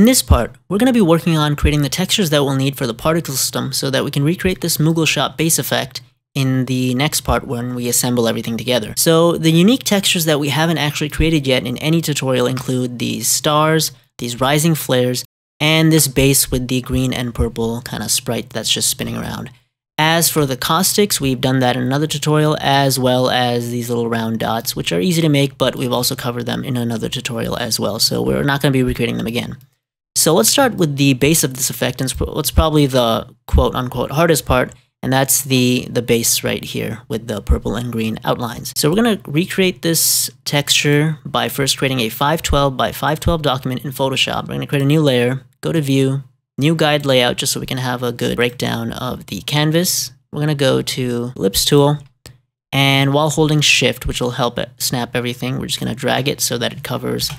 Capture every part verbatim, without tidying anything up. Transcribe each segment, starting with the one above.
In this part, we're going to be working on creating the textures that we'll need for the particle system so that we can recreate this Moogle Shop base effect in the next part when we assemble everything together. So the unique textures that we haven't actually created yet in any tutorial include these stars, these rising flares, and this base with the green and purple kind of sprite that's just spinning around. As for the caustics, we've done that in another tutorial, as well as these little round dots, which are easy to make, but we've also covered them in another tutorial as well, so we're not going to be recreating them again. So let's start with the base of this effect, and what's probably the quote-unquote hardest part, and that's the, the base right here with the purple and green outlines. So we're going to recreate this texture by first creating a five twelve by five twelve document in Photoshop. We're going to create a new layer, go to View, New Guide Layout, just so we can have a good breakdown of the canvas. We're going to go to Ellipse Tool, and while holding Shift, which will help it snap everything, we're just going to drag it so that it covers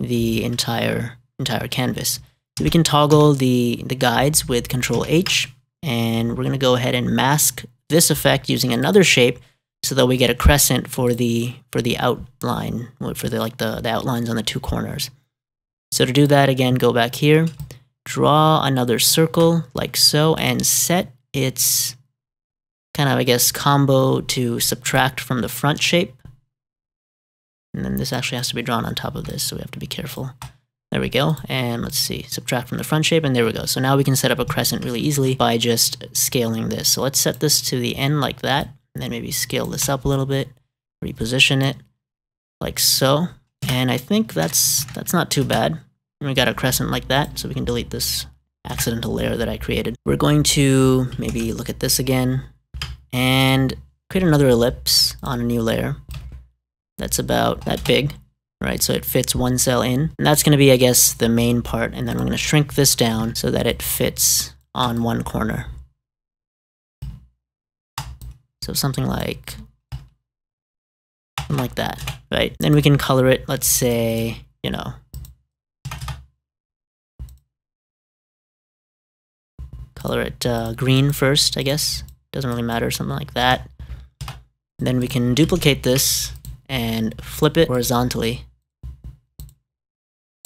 the entire entire canvas. So we can toggle the, the guides with Control H, and we're going to go ahead and mask this effect using another shape so that we get a crescent for the for the outline, for the like the, the outlines on the two corners. So to do that, again, go back here, draw another circle like so, and set its kind of, I guess, combo to subtract from the front shape. And then this actually has to be drawn on top of this, so we have to be careful. There we go. And let's see, subtract from the front shape, and there we go. So now we can set up a crescent really easily by just scaling this. So let's set this to the end like that, and then maybe scale this up a little bit, reposition it like so. And I think that's that's not too bad. We got a crescent like that, so we can delete this accidental layer that I created. We're going to maybe look at this again and create another ellipse on a new layer that's about that big, right? So it fits one cell in. And that's going to be, I guess, the main part. And then we're going to shrink this down so that it fits on one corner. So something like, something like that, right? Then we can color it, let's say, you know, color it uh, green first, I guess. Doesn't really matter, something like that. And then we can duplicate this and flip it horizontally.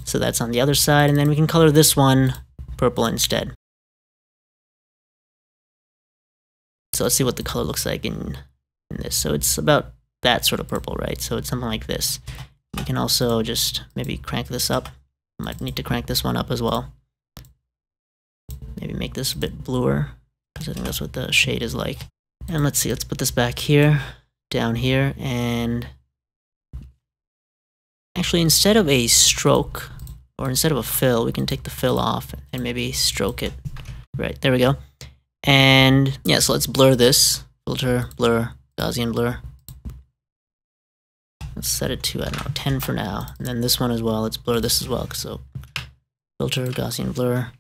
So that's on the other side, and then we can color this one purple instead. So let's see what the color looks like in, in this. So it's about that sort of purple, right? So it's something like this. We can also just maybe crank this up. Might need to crank this one up as well. Maybe make this a bit bluer, because I think that's what the shade is like. And let's see, let's put this back here, down here, and actually instead of a stroke, or instead of a fill, we can take the fill off and maybe stroke it. Right, there we go. And yeah, so let's blur this. Filter, blur, Gaussian blur. Let's set it to, I don't know, ten for now. And then this one as well, let's blur this as well. So filter, Gaussian blur.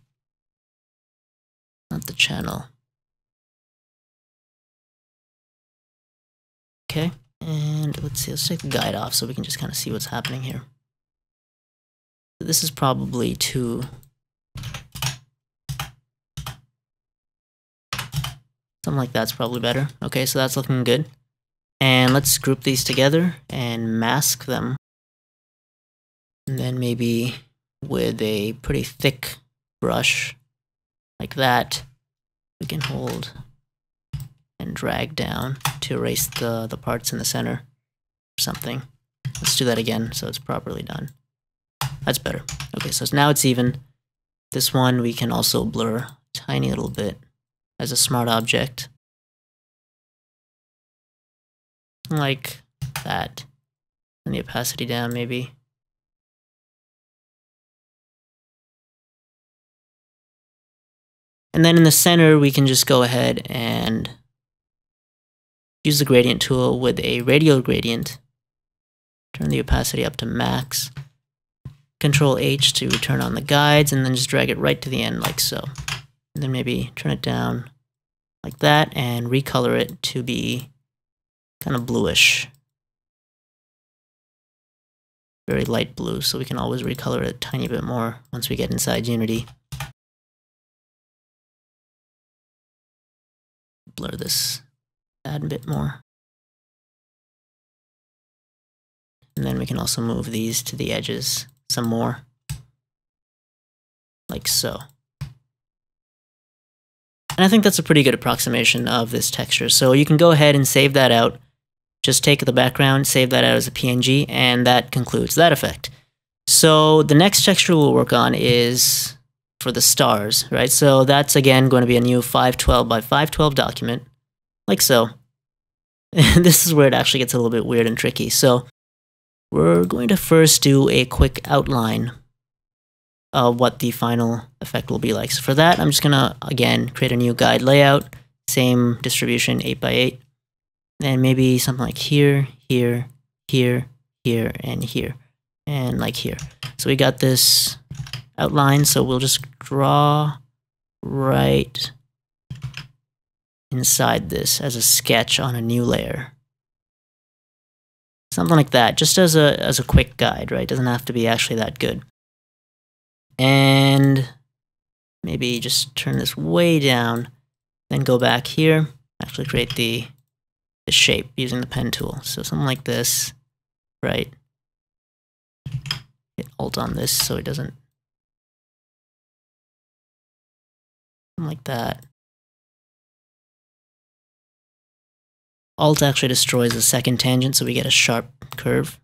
Not the channel. Okay, and let's see, let's take the guide off so we can just kind of see what's happening here. This is probably too... something like that's probably better. Okay, so that's looking good. And let's group these together and mask them. And then maybe with a pretty thick brush, like that, we can hold and drag down to erase the, the parts in the center or something. Let's do that again so it's properly done. That's better. Okay, so now it's even. This one we can also blur a tiny little bit as a smart object. Like that. And the opacity down maybe. And then in the center, we can just go ahead and use the gradient tool with a radial gradient. Turn the opacity up to max. Control H to turn on the guides, and then just drag it right to the end like so. And then maybe turn it down like that and recolor it to be kind of bluish. Very light blue, so we can always recolor it a tiny bit more once we get inside Unity. Blur this add a bit more. And then we can also move these to the edges some more. like so. And I think that's a pretty good approximation of this texture. So you can go ahead and save that out. Just take the background, save that out as a P N G, and that concludes that effect. So the next texture we'll work on is for the stars, right? So that's again going to be a new five twelve by five twelve document, like so. And this is where it actually gets a little bit weird and tricky. So we're going to first do a quick outline of what the final effect will be like. So for that, I'm just going to, again, create a new guide layout, same distribution, eight by eight. And maybe something like here, here, here, here, and here, and like here. So we got this outline, so we'll just draw right inside this as a sketch on a new layer. Something like that, just as a, as a quick guide, right? Doesn't have to be actually that good. And maybe just turn this way down, then go back here, actually create the shape using the pen tool. So something like this, right? Hit Alt on this so it doesn't. Something like that. Alt actually destroys the second tangent, so we get a sharp curve.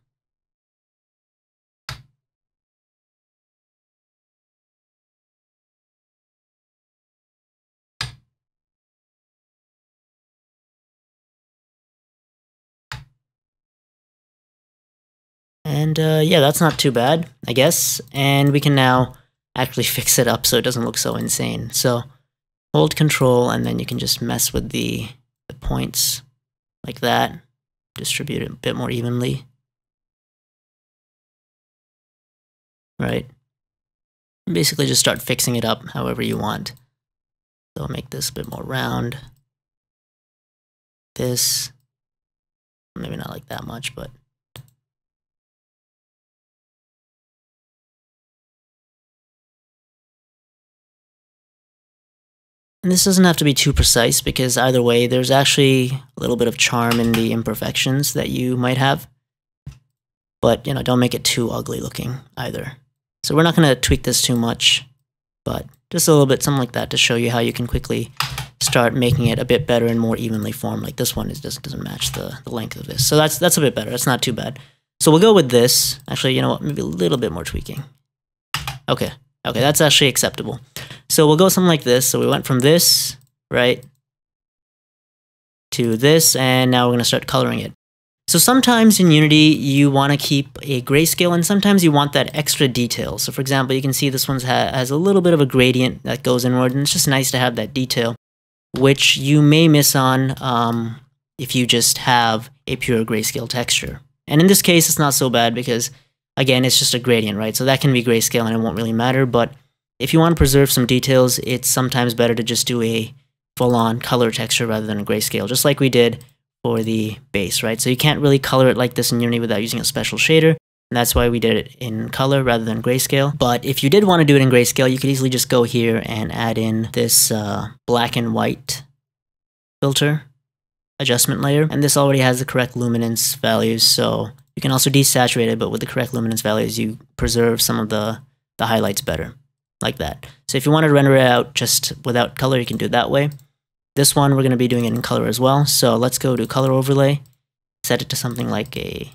And uh, yeah, that's not too bad, I guess. And we can now actually fix it up so it doesn't look so insane. So hold Control, and then you can just mess with the, the points like that. Distribute it a bit more evenly. Right? Basically just start fixing it up however you want. So I'll make this a bit more round. This, maybe not like that much, but and this doesn't have to be too precise, because either way, there's actually a little bit of charm in the imperfections that you might have. But, you know, don't make it too ugly looking either. So we're not going to tweak this too much, but just a little bit, something like that, to show you how you can quickly start making it a bit better and more evenly formed. Like this one is just doesn't match the, the length of this. So that's, that's a bit better. That's not too bad. So we'll go with this. Actually, you know what? Maybe a little bit more tweaking. Okay. Okay, that's actually acceptable. So we'll go something like this. So we went from this, right, to this, and now we're going to start coloring it. So sometimes in Unity, you want to keep a grayscale, and sometimes you want that extra detail. So for example, you can see this one ha has a little bit of a gradient that goes inward, and it's just nice to have that detail, which you may miss on um, if you just have a pure grayscale texture. And in this case, it's not so bad because, again, it's just a gradient, right? So that can be grayscale, and it won't really matter, but if you want to preserve some details, it's sometimes better to just do a full-on color texture rather than a grayscale, just like we did for the base, right? So you can't really color it like this in Unity without using a special shader, and that's why we did it in color rather than grayscale. But if you did want to do it in grayscale, you could easily just go here and add in this uh, black and white filter adjustment layer, and this already has the correct luminance values, so you can also desaturate it, but with the correct luminance values, you preserve some of the, the highlights better. Like that. So if you wanted to render it out just without color, you can do it that way. This one, we're going to be doing it in color as well. So let's go to color overlay, set it to something like a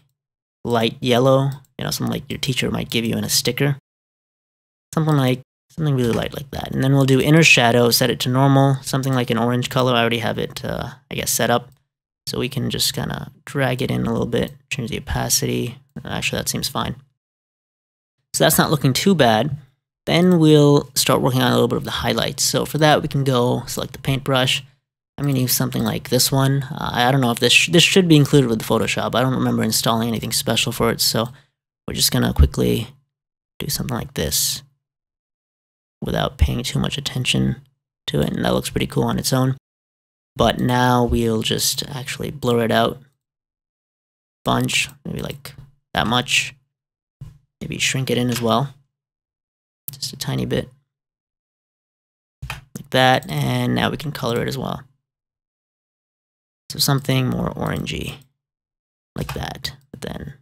light yellow, you know, something like your teacher might give you in a sticker. Something like, something really light like that. And then we'll do inner shadow, set it to normal, something like an orange color. I already have it, uh, I guess, set up. So we can just kind of drag it in a little bit, change the opacity. Actually, that seems fine. So that's not looking too bad. Then we'll start working on a little bit of the highlights. So for that, we can go select the paintbrush. I'm going to use something like this one. Uh, I don't know if this, sh this should be included with Photoshop. I don't remember installing anything special for it, so we're just going to quickly do something like this without paying too much attention to it, and that looks pretty cool on its own. But now we'll just actually blur it out a bunch, maybe like that much. Maybe shrink it in as well. Just a tiny bit, like that, and now we can color it as well. So something more orangey, like that, but then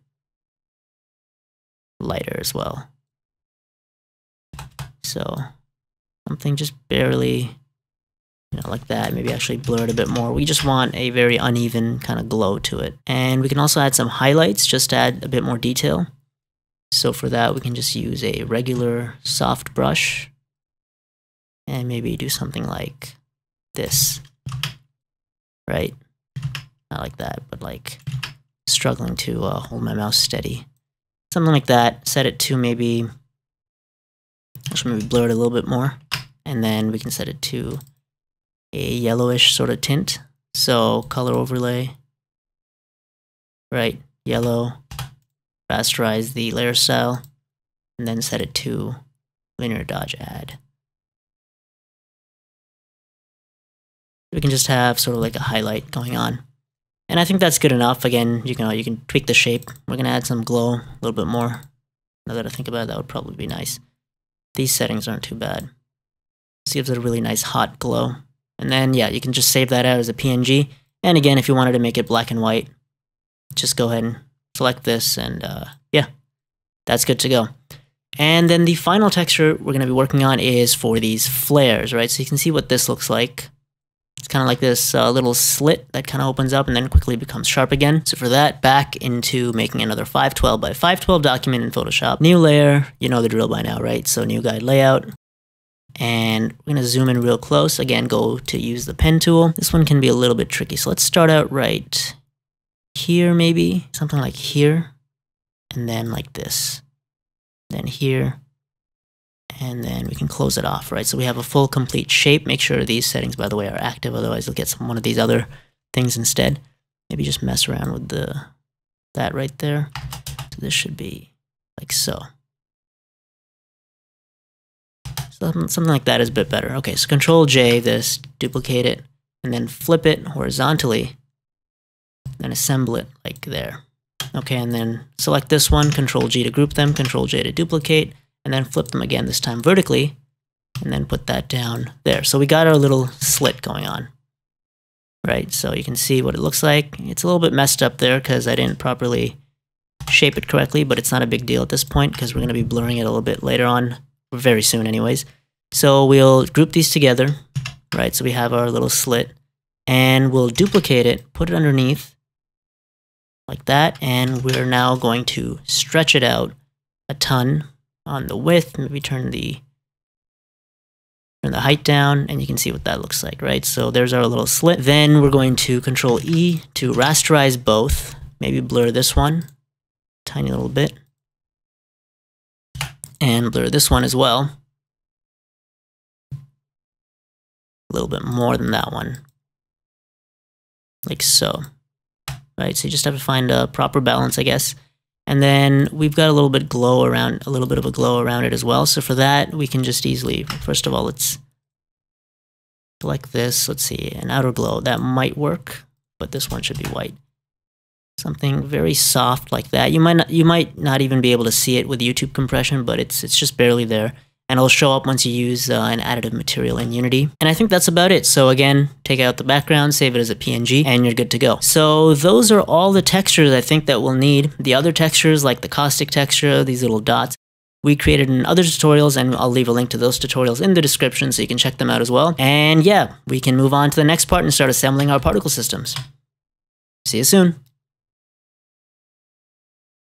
lighter as well. So something just barely, you know, like that. Maybe actually blur it a bit more. We just want a very uneven kind of glow to it. And we can also add some highlights, just to add a bit more detail. So for that, we can just use a regular soft brush and maybe do something like this, right? Not like that, but like struggling to uh, hold my mouse steady. Something like that. Set it to maybe, actually maybe blur it a little bit more. And then we can set it to a yellowish sort of tint. So color overlay, right, yellow. Rasterize the layer style, and then set it to linear dodge add. We can just have sort of like a highlight going on. And I think that's good enough. Again, you can, you can tweak the shape. We're going to add some glow a little bit more. Now that I think about it, that would probably be nice. These settings aren't too bad. This gives it a really nice hot glow. And then, yeah, you can just save that out as a P N G. And again, if you wanted to make it black and white, just go ahead and select this, and uh, yeah, that's good to go. And then the final texture we're going to be working on is for these flares, right? So you can see what this looks like. It's kind of like this uh, little slit that kind of opens up and then quickly becomes sharp again. So for that, back into making another five twelve by five twelve document in Photoshop. New layer, you know the drill by now, right? So new guide layout. And we're going to zoom in real close. Again, go to use the pen tool. This one can be a little bit tricky. So let's start out right here, maybe something like here, and then like this, then here, and then we can close it off, right? So we have a full complete shape. Make sure these settings, by the way, are active, otherwise you'll get some one of these other things instead. Maybe just mess around with the that right there. So this should be like so. So something like that is a bit better. Okay, so Control J this, duplicate it, and then flip it horizontally. Then assemble it like there. Okay, and then select this one, Control G to group them, Control J to duplicate, and then flip them again, this time vertically, and then put that down there. So we got our little slit going on, right? So you can see what it looks like. It's a little bit messed up there because I didn't properly shape it correctly, but it's not a big deal at this point because we're going to be blurring it a little bit later on, very soon anyways. So we'll group these together, right? So we have our little slit, and we'll duplicate it, put it underneath, like that, and we're now going to stretch it out a ton on the width. Maybe turn the turn the height down, and you can see what that looks like, right? So there's our little slit. Then we're going to Control E to rasterize both. Maybe blur this one tiny little bit, and blur this one as well. A little bit more than that one, like so. Right, so you just have to find a proper balance, I guess. And then we've got a little bit glow around, a little bit of a glow around it as well. So for that, we can just easily, first of all, let's select this. Let's see, an outer glow. That might work, but this one should be white. Something very soft like that. You might not, you might not even be able to see it with YouTube compression, but it's it's just barely there. And it'll show up once you use uh, an additive material in Unity. And I think that's about it. So again, take out the background, save it as a P N G, and you're good to go. So those are all the textures I think that we'll need. The other textures, like the caustic texture, these little dots, we created in other tutorials, and I'll leave a link to those tutorials in the description so you can check them out as well. And yeah, we can move on to the next part and start assembling our particle systems. See you soon.